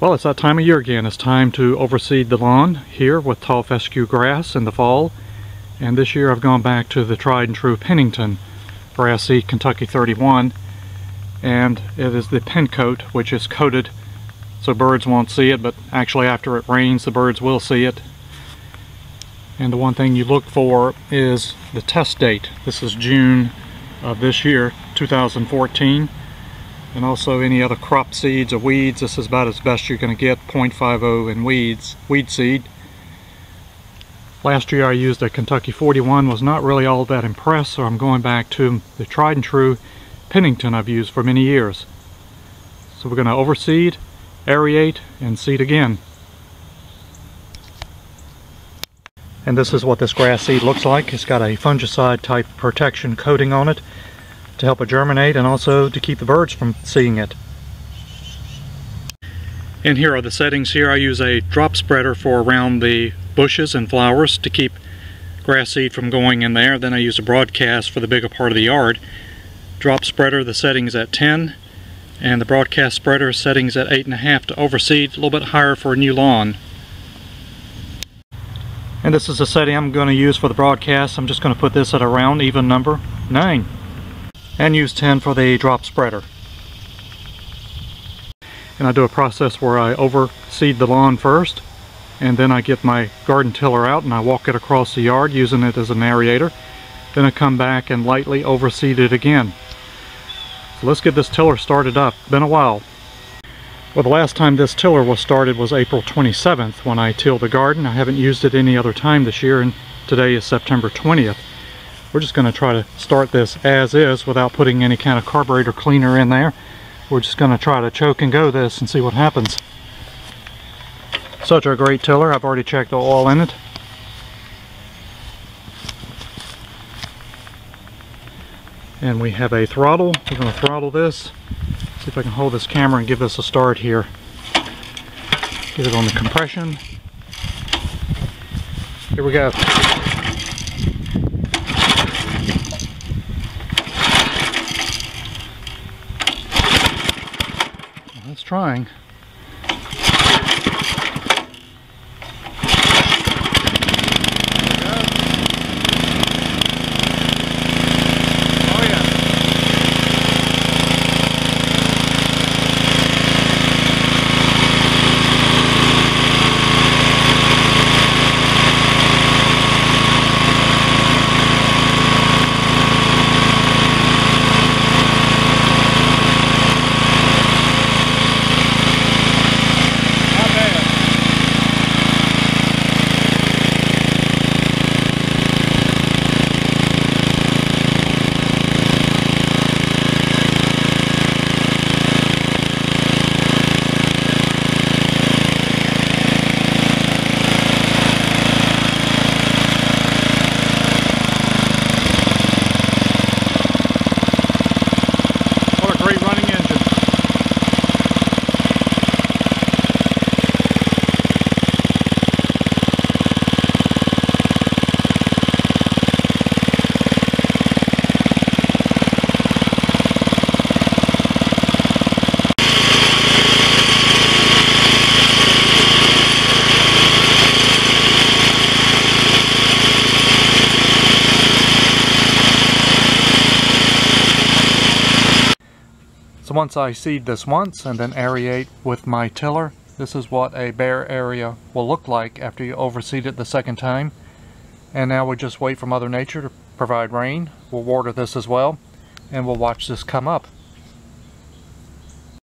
Well, it's that time of year again. It's time to overseed the lawn here with tall fescue grass in the fall. And this year I've gone back to the tried and true Pennington grassy Kentucky 31. And it is the Pencote, which is coated so birds won't see it, but actually after it rains the birds will see it. And the one thing you look for is the test date. This is June of this year, 2014. And also any other crop seeds or weeds. This is about as best you're going to get, 0.50 in weeds, weed seed. Last year I used a Kentucky 41, was not really all that impressed, so I'm going back to the tried and true Pennington I've used for many years. So we're going to overseed, aerate, and seed again. And this is what this grass seed looks like. It's got a fungicide type protection coating on it to help it germinate and also to keep the birds from seeing it. And here are the settings here. I use a drop spreader for around the bushes and flowers to keep grass seed from going in there. Then I use a broadcast for the bigger part of the yard. Drop spreader, the settings at 10, and the broadcast spreader settings at 8.5 to overseed, a little bit higher for a new lawn. And this is the setting I'm going to use for the broadcast. I'm just going to put this at a round even number, 9. And use 10 for the drop spreader. And I do a process where I overseed the lawn first, and then I get my garden tiller out and I walk it across the yard using it as an aerator. Then I come back and lightly overseed it again. So let's get this tiller started up. Been a while. Well, the last time this tiller was started was April 27th when I tilled the garden. I haven't used it any other time this year, and today is September 20th. We're just going to try to start this as is without putting any kind of carburetor cleaner in there. We're just going to try to choke and go this and see what happens. Such a great tiller. I've already checked the oil in it. And we have a throttle. We're going to throttle this. See if I can hold this camera and give this a start here. Get it on the compression. Here we go. Trying. So once I seed this once and then aerate with my tiller, this is what a bare area will look like after you overseed it the second time. And now we just wait for Mother Nature to provide rain. We'll water this as well, and we'll watch this come up.